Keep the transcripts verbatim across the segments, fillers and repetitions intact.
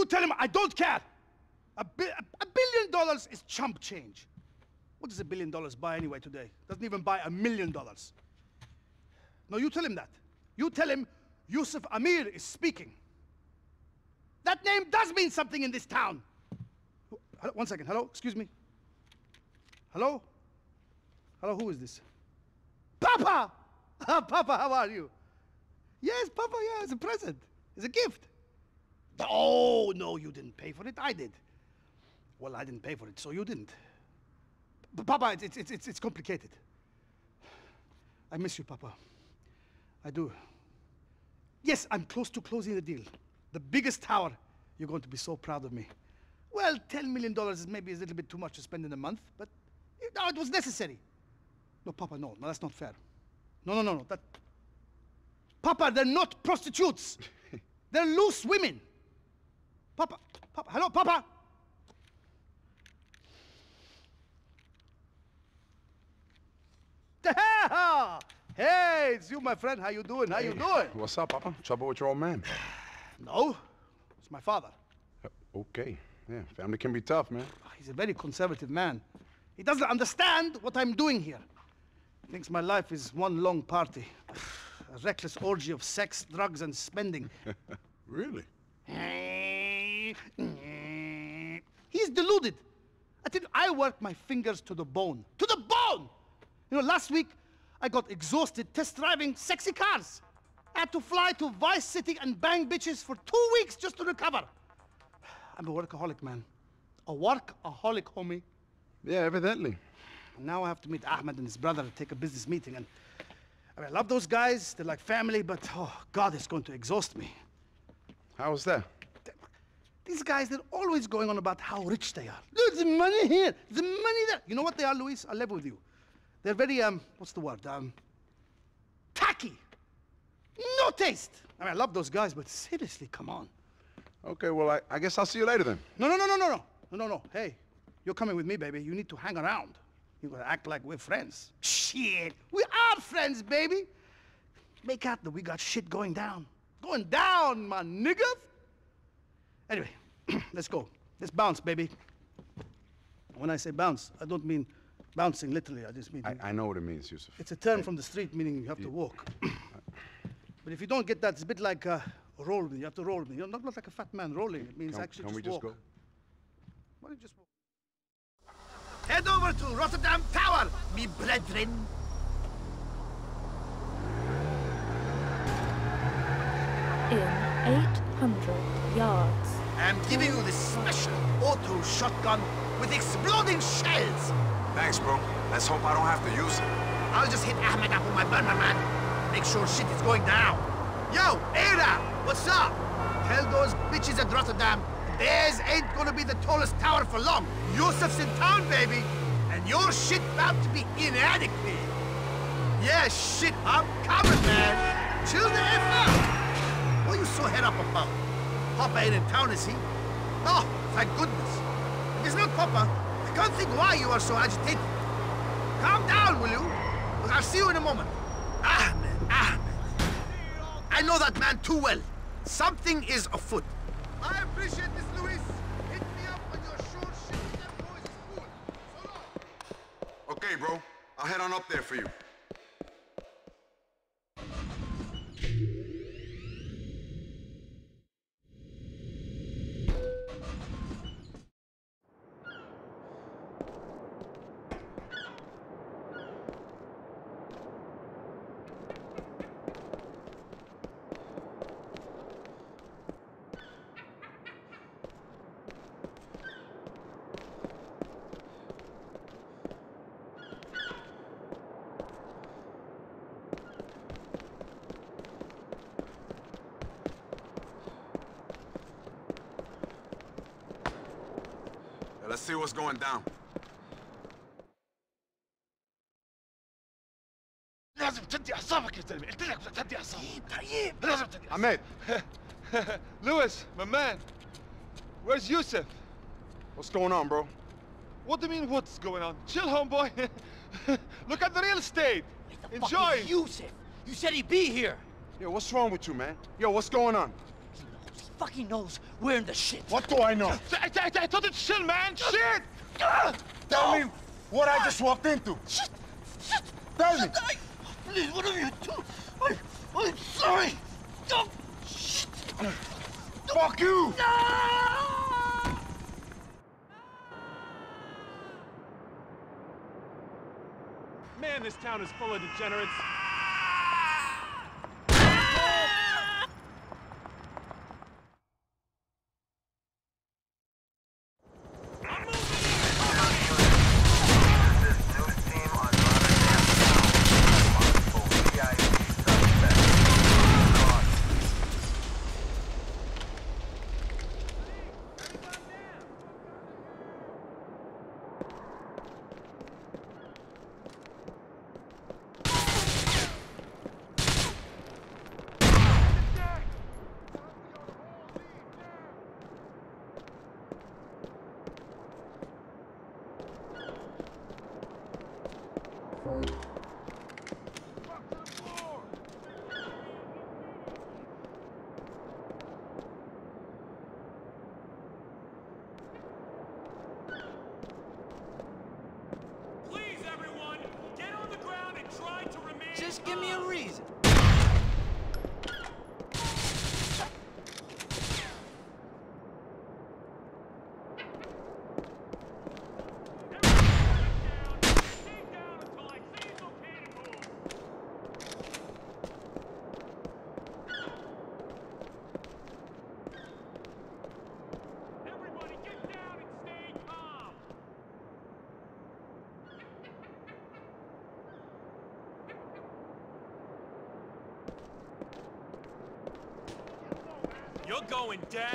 You tell him I don't care. A, bi a billion dollars is chump change. What does a billion dollars buy anyway today? Doesn't even buy a million dollars. No, you tell him that. You tell him Yusuf Amir is speaking. That name does mean something in this town. One second. Hello? Excuse me. Hello? Hello, who is this? Papa! Papa, how are you? Yes, Papa, yeah, it's a present. It's a gift. Oh, no, you didn't pay for it. I did. Well, I didn't pay for it, so you didn't. But Papa, it's, it's, it's, it's complicated. I miss you, Papa. I do. Yes, I'm close to closing the deal. The biggest tower. You're going to be so proud of me. Well, ten million dollars is maybe a little bit too much to spend in a month, but you know, it was necessary. No, Papa, no. No, that's not fair. No, no, no, no. That... Papa, they're not prostitutes. They're loose women. Papa, Papa, hello, Papa. Hey, it's you, my friend. How you doing? How hey, you doing? What's up, Papa? Trouble with your old man? No, it's my father. Okay. Yeah, family can be tough, man. He's a very conservative man. He doesn't understand what I'm doing here. He thinks my life is one long party. A reckless orgy of sex, drugs, and spending. Really? He's deluded. Until I work my fingers to the bone. To the bone! You know, last week, I got exhausted test-driving sexy cars. I had to fly to Vice City and bang bitches for two weeks just to recover. I'm a workaholic, man. A workaholic, homie. Yeah, evidently. And now I have to meet Ahmed and his brother to take a business meeting. And I, mean, I love those guys. They're like family, but oh, God, it's going to exhaust me. How's that? These guys, they're always going on about how rich they are. Look, the money here, the money there. You know what they are, Luis? I'll live with you. They're very, um, what's the word? Um, tacky. No taste. I mean, I love those guys, but seriously, come on. Okay, well, I, I guess I'll see you later then. No, no, no, no, no, no. No, no, no. Hey, you're coming with me, baby. You need to hang around. You gotta act like we're friends. Shit. We are friends, baby. Make out that we got shit going down. Going down, my niggas. Anyway, let's go. Let's bounce, baby. When I say bounce, I don't mean bouncing literally. I just mean... I, I know what it means, Yusuf. It's a term hey. from the street, meaning you have you... to walk. But if you don't get that, it's a bit like... Uh, Roll me, you have to roll me. You're not, not like a fat man rolling. It means can, actually can just we walk. Just go? Why don't you just walk? Head over to Rotterdam Tower, me brethren. In eight hundred yards. I'm giving you this special auto shotgun with exploding shells. Thanks, bro. Let's hope I don't have to use it. I'll just hit Ahmed up with my burner, man. Make sure shit is going down. Yo, Ada, what's up? Tell those bitches at Rotterdam, theirs ain't gonna be the tallest tower for long. Yusuf's in town, baby, and your shit about to be inadequate. Yeah, shit, I'm coming, man. Chill the F out. What are you so head up about? Papa ain't in town, is he? Oh, thank goodness. If it's not Papa, I can't think why you are so agitated. Calm down, will you? Look, I'll see you in a moment. Ahmed, Ahmed. I know that man too well. Something is afoot. I appreciate this, Luis. Hit me up when you're sure shit with that boy is cool. So long. Okay, bro. I'll head on up there for you. Let's see what's going down. لازم تدي أعصابك يا زلمة، قلت لك بدك تدي أعصابك. طيب لازم تدي أعصابك. عماد. Lewis, my man. Where's Yusuf? What's going on, bro? What do you mean, what's going on? Chill, homeboy. Look at the real estate. Enjoy. Yusuf, you said he'd be here. Yo, what's wrong with you, man? Yo, what's going on? fucking knows we're in the shit. What do I know? I, I, I thought it's chill, man. Shit! Tell no. me what I just walked into. Shit! Shit! Tell shit. me. I, please, what are you doing? I, I'm sorry. Don't. Shit! Fuck you! No! Man, this town is full of degenerates. Just give me a reason. You're going down!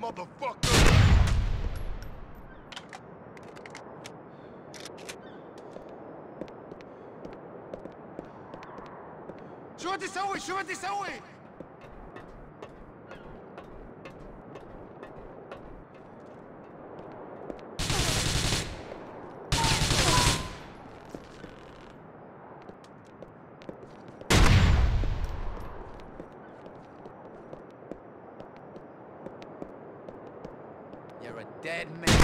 Motherfucker! Shorty Sawi! Shorty Sawi! You're a dead man.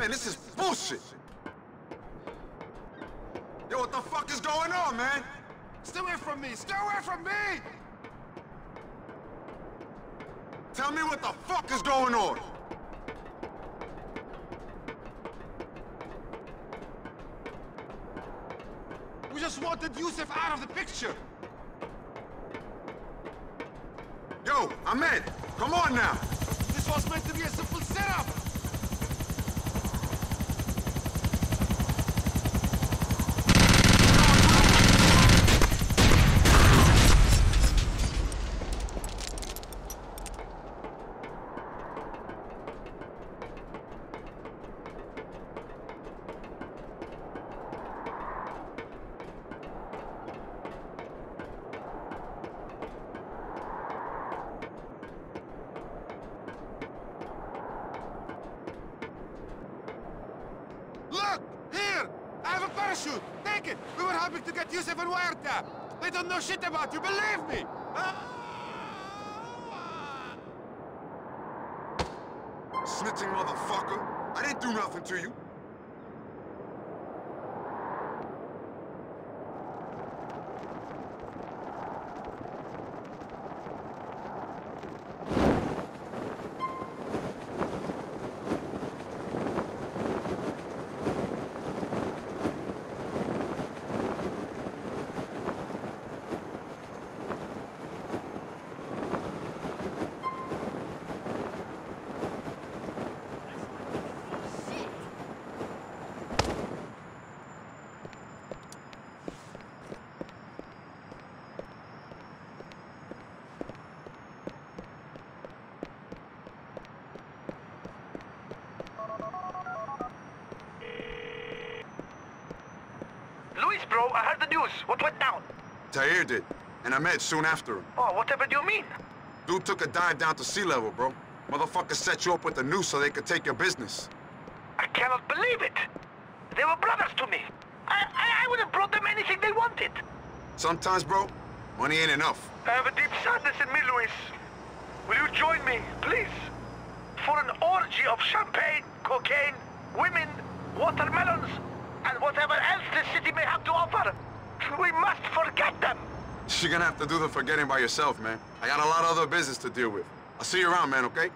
Man, this is bullshit! going on, man? Stay away from me! Stay away from me! Tell me what the fuck is going on! We just wanted Yusuf out of the picture! Yo, Ahmed! Come on now! This was meant to be a simple setup! Parachute! Take it! We were hoping to get Yusuf and Warta! They don't know shit about you, believe me! Ah! Snitching motherfucker! I didn't do nothing to you! Luis, bro, I heard the news. What went down? Tahir did, and Ahmed soon after him. Oh, whatever do you mean? Dude took a dive down to sea level, bro. Motherfuckers set you up with the noose so they could take your business. I cannot believe it. They were brothers to me. I, I, I would have brought them anything they wanted. Sometimes, bro, money ain't enough. I have a deep sadness in me, Luis. Will you join me, please? For an orgy of champagne, cocaine, women, watermelons, and whatever else this city may have to offer. We must forget them. You're gonna have to do the forgetting by yourself, man. I got a lot of other business to deal with. I'll see you around, man, okay?